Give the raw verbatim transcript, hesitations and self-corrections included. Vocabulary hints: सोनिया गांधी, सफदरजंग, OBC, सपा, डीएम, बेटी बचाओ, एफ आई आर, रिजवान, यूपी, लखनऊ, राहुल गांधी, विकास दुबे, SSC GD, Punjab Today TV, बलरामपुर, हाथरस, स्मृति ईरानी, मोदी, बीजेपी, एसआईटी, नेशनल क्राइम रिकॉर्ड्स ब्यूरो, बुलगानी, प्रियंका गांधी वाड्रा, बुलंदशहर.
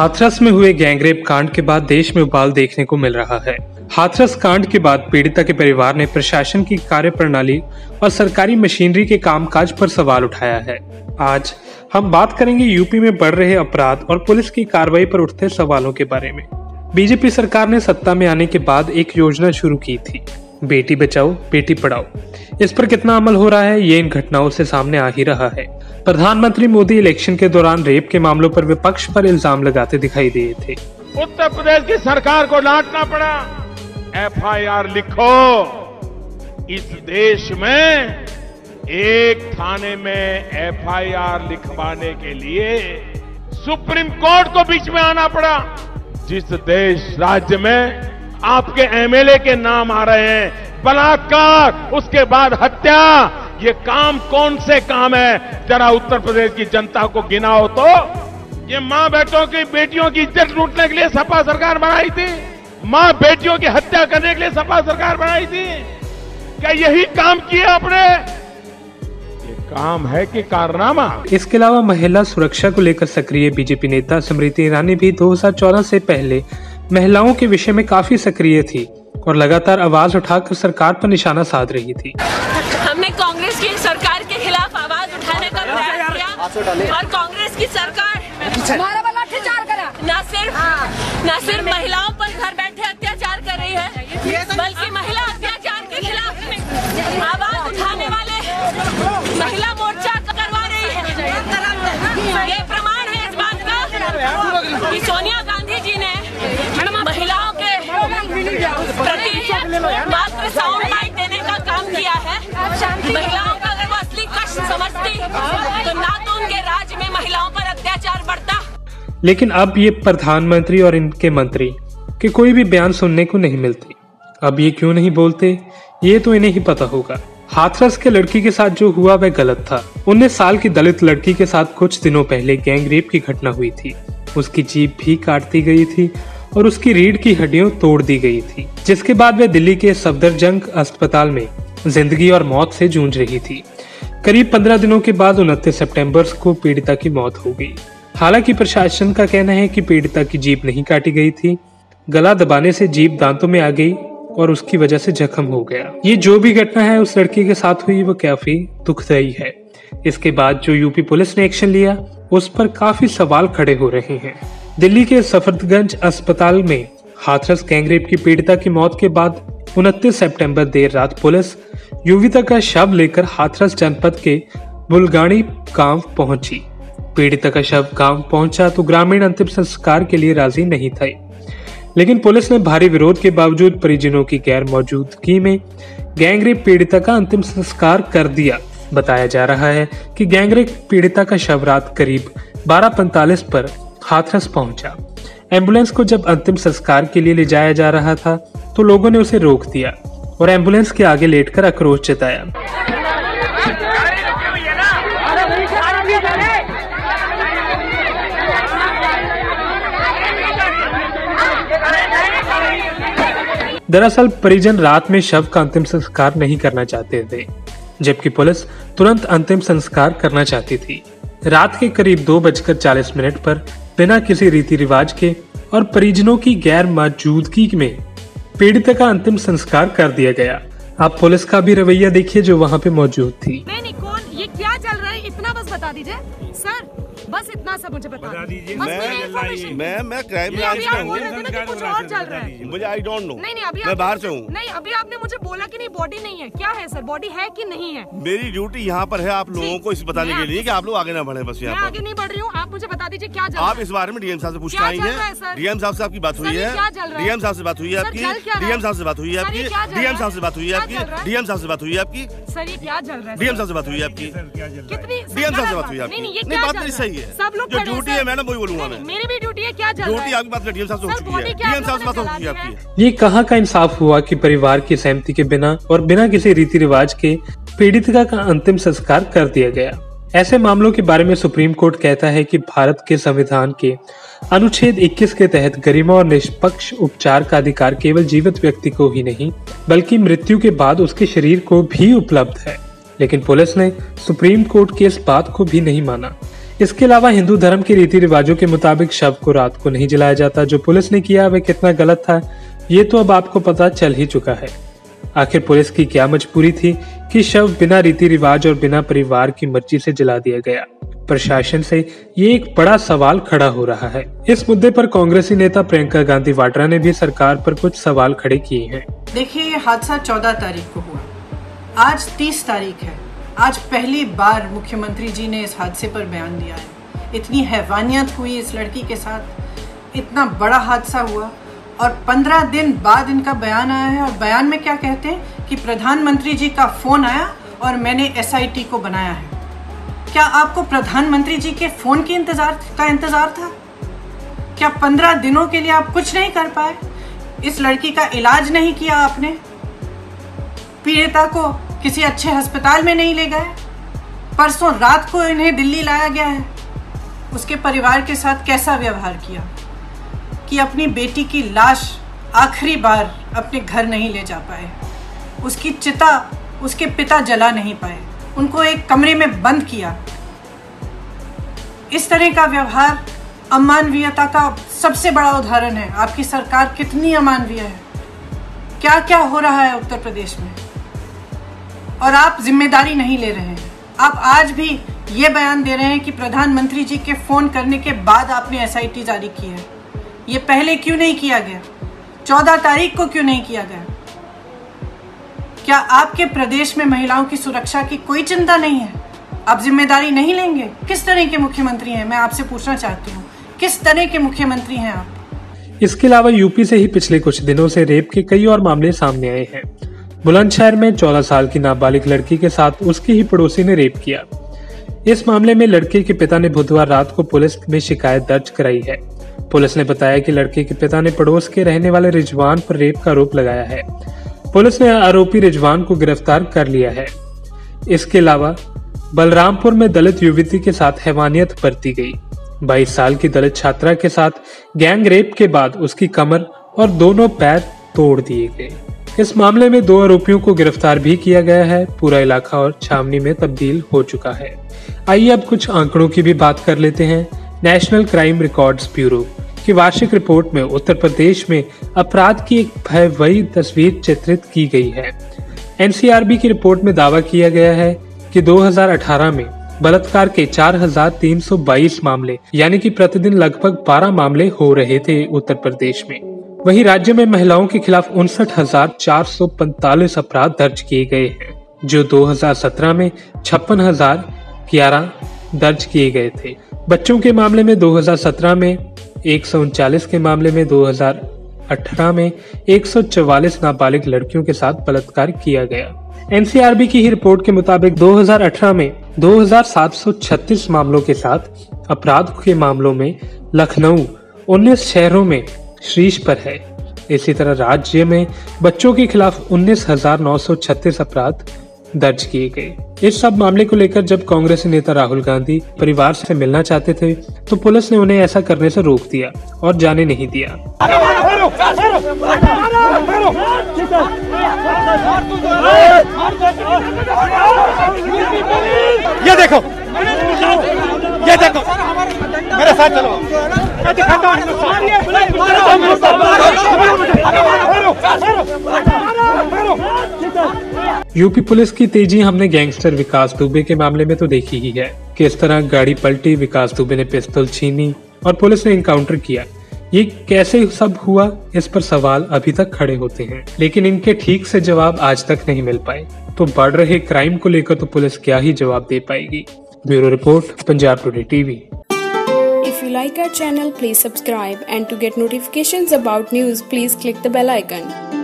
हाथरस में हुए गैंगरेप कांड के बाद देश में उबाल देखने को मिल रहा है। हाथरस कांड के बाद पीड़िता के परिवार ने प्रशासन की कार्यप्रणाली और सरकारी मशीनरी के कामकाज पर सवाल उठाया है। आज हम बात करेंगे यूपी में बढ़ रहे अपराध और पुलिस की कार्रवाई पर उठते सवालों के बारे में। बीजेपी सरकार ने सत्ता में आने के बाद एक योजना शुरू की थी, बेटी बचाओ बेटी पढ़ाओ। इस पर कितना अमल हो रहा है ये इन घटनाओं से सामने आ ही रहा है। प्रधानमंत्री मोदी इलेक्शन के दौरान रेप के मामलों पर विपक्ष पर इल्जाम लगाते दिखाई दिए थे। उत्तर प्रदेश की सरकार को डांटना पड़ा, एफ आई आर लिखो। इस देश में एक थाने में एफ आई आर लिखवाने के लिए सुप्रीम कोर्ट को बीच में आना पड़ा। जिस देश राज्य में आपके एम एल ए के नाम आ रहे हैं, बलात्कार, उसके बाद हत्या, ये काम कौन से काम है? जरा उत्तर प्रदेश की जनता को गिनाओ तो। ये माँ बेटों की बेटियों की इज्जत लूटने के लिए सपा सरकार बनाई थी, माँ बेटियों की हत्या करने के लिए सपा सरकार बनाई थी। क्या यही काम किए आपने? काम है कि कारनामा? इसके अलावा महिला सुरक्षा को लेकर सक्रिय बीजेपी नेता स्मृति ईरानी भी दो हज़ार चौदह से पहले महिलाओं के विषय में काफी सक्रिय थी और लगातार आवाज उठाकर सरकार पर निशाना साध रही थी। हमने कांग्रेस की सरकार के खिलाफ आवाज उठाने का प्रयास किया और कांग्रेस की सरकार हमारा वाला अत्याचार करा। न सिर्फ न सिर्फ महिलाओं पर घर बैठे अत्याचार कर रही है, बल्कि महिला अत्याचार के खिलाफ आवाज उठाने वाले महिला मोर्चा करवा रही है। ये प्रमाण है इस बात का कि सोनिया गांधी जी ने महिलाओं के प्रति मात्र साउंड बाइट देने का काम किया है। महिलाओं का अगर वो असली कष्ट समझती तो ना तो उनके राज्य में महिलाओं पर अत्याचार बढ़ता। लेकिन अब ये प्रधानमंत्री और इनके मंत्री के कोई भी बयान सुनने को नहीं मिलती। अब ये क्यों नहीं बोलते ये तो इन्हें ही पता होगा। हाथरस के लड़की के साथ जो हुआ वह गलत था। उन्नीस साल की दलित लड़की के साथ कुछ दिनों पहले गैंग रेप की घटना हुई थी। उसकी जीभ भी काट दी गई थी और उसकी रीढ़ की हड्डियों तोड़ दी गई थी, जिसके बाद वह दिल्ली के सफदरजंग अस्पताल में जिंदगी और मौत से जूझ रही थी। करीब पंद्रह दिनों के बाद उनतीस सितंबर को पीड़िता की मौत हो गई। हालांकि प्रशासन का कहना है कि पीड़िता की जीभ नहीं काटी गई थी, गला दबाने से जीभ दांतों में आ गई और उसकी वजह से जख्म हो गया। ये जो भी घटना है उस लड़की के साथ हुई वो काफी दुखदायी है। इसके बाद जो यूपी पुलिस ने एक्शन लिया उस पर काफी सवाल खड़े हो रहे हैं। दिल्ली के सफदरजंग अस्पताल में हाथरस गैंगरेप की पीड़िता की मौत के बाद उनतीस सितंबर देर रात पुलिस युवती का शव लेकर हाथरस जनपद के बुलगानी गांव पहुंची। पीड़िता का शव गांव पहुंचा तो ग्रामीण अंतिम संस्कार के लिए राजी नहीं थे, लेकिन पुलिस ने भारी विरोध के बावजूद परिजनों की गैर मौजूदगी में गैंगरेप पीड़िता का अंतिम संस्कार कर दिया। बताया जा रहा है कि गैंगरेप पीड़िता का शव रात करीब बारह पैंतालीस पर हाथरस पहुंचा। एम्बुलेंस को जब अंतिम संस्कार के लिए ले जाया जा रहा था तो लोगों ने उसे रोक दिया और एम्बुलेंस के आगे लेटकर आक्रोश जताया। दरअसल परिजन रात में शव का अंतिम संस्कार नहीं करना चाहते थे, जबकि पुलिस तुरंत अंतिम संस्कार करना चाहती थी। रात के करीब दो बजकर चालीस मिनट पर बिना किसी रीति रिवाज के और परिजनों की गैर मौजूदगी में पीड़िता का अंतिम संस्कार कर दिया गया। आप पुलिस का भी रवैया देखिए जो वहाँ पे मौजूद थी। मैं निकोल, ये क्या चल रहा है इतना बस बता दीजिए सर, बस इतना सब मुझे बता दीजिए। मैं मैं मैं क्राइम ब्रांच में हूँ, कुछ और चल रहा है मुझे आई डोंट नो। नहीं नहीं अभी मैं बाहर से हूँ। नहीं अभी आपने मुझे बोला कि नहीं बॉडी नहीं है, क्या है सर बॉडी है कि नहीं है? मेरी ड्यूटी यहाँ पर है आप लोगों को इस बताने के लिए कि आप लोग आगे ना बढ़े, बस यहाँ आगे नहीं बढ़ रही हूँ। आप मुझे बता दीजिए क्या आप इस बारे में डीएम साहब से पूछ पाएंगे? डीएम साहब से आपकी बात हुई है? डीएम साहब से बात हुई है आपकी? डीएम साहब से बात हुई है आपकी? डीएम साहब से बात हुई है आपकी? डीएम साहब से बात हुई है आपकी? सर ये क्या चल रहा है? डीएम साहब से बात हुई आपकी? कितनी डीएम साहब से बात हुई आपकी? नहीं बात नहीं सही है, सब लोग जो ड्यूटी है मैडम वही बोलूंगा मैं, मेरी भी ड्यूटी है। क्या ड्यूटी आपकी बात डीएम साहब से हो चुकी है, डीएम साहब से बात हो चुकी है आपकी। ये कहाँ का इंसाफ हुआ कि परिवार की सहमति के बिना और बिना किसी रीति रिवाज के पीड़िता का अंतिम संस्कार कर दिया गया। ऐसे मामलों के बारे में सुप्रीम कोर्ट कहता है कि भारत के संविधान के अनुच्छेद इक्कीस के तहत गरिमा और निष्पक्ष उपचार का अधिकार केवल जीवित व्यक्ति को ही नहीं बल्कि मृत्यु के बाद उसके शरीर को भी उपलब्ध है। लेकिन पुलिस ने सुप्रीम कोर्ट की इस बात को भी नहीं माना। इसके अलावा हिंदू धर्म के रीति रिवाजों के मुताबिक शव को रात को नहीं जलाया जाता। जो पुलिस ने किया वह कितना गलत था ये तो अब आपको पता चल ही चुका है। आखिर पुलिस की क्या मजबूरी थी कि शव बिना रीति रिवाज और बिना परिवार की मर्जी से जला दिया गया। प्रशासन से ये एक बड़ा सवाल खड़ा हो रहा है। इस मुद्दे पर कांग्रेसी नेता प्रियंका गांधी वाड्रा ने भी सरकार पर कुछ सवाल खड़े किए हैं। देखिए, ये हादसा चौदह तारीख को हुआ, आज तीस तारीख है। आज पहली बार मुख्यमंत्री जी ने इस हादसे पर बयान दिया है। इतनी हैवानियत हुई इस लड़की के साथ, इतना बड़ा हादसा हुआ और पंद्रह दिन बाद इनका बयान आया है। और बयान में क्या कहते हैं कि प्रधानमंत्री जी का फ़ोन आया और मैंने एसआईटी को बनाया है। क्या आपको प्रधानमंत्री जी के फ़ोन के इंतज़ार का इंतज़ार था? क्या पंद्रह दिनों के लिए आप कुछ नहीं कर पाए? इस लड़की का इलाज नहीं किया आपने, पीड़िता को किसी अच्छे अस्पताल में नहीं ले गए। परसों रात को इन्हें दिल्ली लाया गया है। उसके परिवार के साथ कैसा व्यवहार किया कि अपनी बेटी की लाश आखिरी बार अपने घर नहीं ले जा पाए, उसकी चिता उसके पिता जला नहीं पाए, उनको एक कमरे में बंद किया। इस तरह का व्यवहार अमानवीयता का सबसे बड़ा उदाहरण है। आपकी सरकार कितनी अमानवीय है, क्या क्या हो रहा है उत्तर प्रदेश में, और आप जिम्मेदारी नहीं ले रहे हैं। आप आज भी ये बयान दे रहे हैं कि प्रधानमंत्री जी के फ़ोन करने के बाद आपने एसआईटी जारी की है। ये पहले क्यों नहीं किया गया? चौदह तारीख को क्यों नहीं किया गया? क्या आपके प्रदेश में महिलाओं की सुरक्षा की कोई चिंता नहीं है? आप जिम्मेदारी नहीं लेंगे? किस तरह के मुख्यमंत्री हैं, मैं आपसे पूछना चाहती हूँ, किस तरह के मुख्यमंत्री हैं आप? इसके अलावा यूपी से ही पिछले कुछ दिनों से रेप के कई और मामले सामने आए हैं। बुलंदशहर में चौदह साल की नाबालिग लड़की के साथ उसकी ही पड़ोसी ने रेप किया। इस मामले में लड़के के पिता ने बुधवार रात को पुलिस में शिकायत दर्ज कराई है। पुलिस ने बताया कि लड़के के पिता ने पड़ोस के रहने वाले रिजवान पर रेप का आरोप लगाया है। पुलिस ने आरोपी रिजवान को गिरफ्तार कर लिया है। इसके अलावा बलरामपुर में दलित युवती के साथ हैवानियत बरती गई। बाईस साल की दलित छात्रा के साथ गैंग रेप के बाद उसकी कमर और दोनों पैर तोड़ दिए गए। इस मामले में दो आरोपियों को गिरफ्तार भी किया गया है। पूरा इलाका और छावनी में तब्दील हो चुका है। आइए अब कुछ आंकड़ों की भी बात कर लेते हैं। नेशनल क्राइम रिकॉर्ड्स ब्यूरो की वार्षिक रिपोर्ट में उत्तर प्रदेश में अपराध की एक भयावह तस्वीर चित्रित की गई है। एनसीआरबी की रिपोर्ट में दावा किया गया है कि दो हज़ार अठारह में बलात्कार के चार हज़ार तीन सौ बाईस मामले यानी कि प्रतिदिन लगभग बारह मामले हो रहे थे उत्तर प्रदेश में। वहीं राज्य में महिलाओं के खिलाफ उनसठ हजार चार सौ पैंतालीस अपराध दर्ज किए गए हैं, जो दो हज़ार सत्रह में छप्पन हजार ग्यारह दर्ज किए गए थे। बच्चों के मामले में दो हज़ार सत्रह में एक सौ उनचालीस के मामले में दो हज़ार अठारह में एक सौ चौवालीस नाबालिग लड़कियों के साथ बलात्कार किया गया। एनसीआरबी की ही रिपोर्ट के मुताबिक दो हज़ार अठारह में दो हज़ार सात सौ छत्तीस मामलों के साथ अपराध के मामलों में लखनऊ उन्नीस शहरों में शीर्ष पर है। इसी तरह राज्य में बच्चों के खिलाफ उन्नीस हज़ार नौ सौ छत्तीस अपराध दर्ज किए गए। इस सब मामले को लेकर जब कांग्रेसी नेता राहुल गांधी परिवार से मिलना चाहते थे तो पुलिस ने उन्हें ऐसा करने से रोक दिया और जाने नहीं दिया। ये देखो, ये देखो, मेरे साथ चलो। यूपी पुलिस की तेजी हमने गैंगस्टर विकास दुबे के मामले में तो देखी ही है। किस तरह गाड़ी पलटी, विकास दुबे ने पिस्तौल छीनी और पुलिस ने इनकाउंटर किया। ये कैसे सब हुआ, इस पर सवाल अभी तक खड़े होते हैं, लेकिन इनके ठीक से जवाब आज तक नहीं मिल पाए। तो बढ़ रहे क्राइम को लेकर तो पुलिस क्या ही जवाब दे पाएगी। Bureau report, Punjab today TV. If you like our channel, please subscribe, and to get notifications about news, please click the bell icon.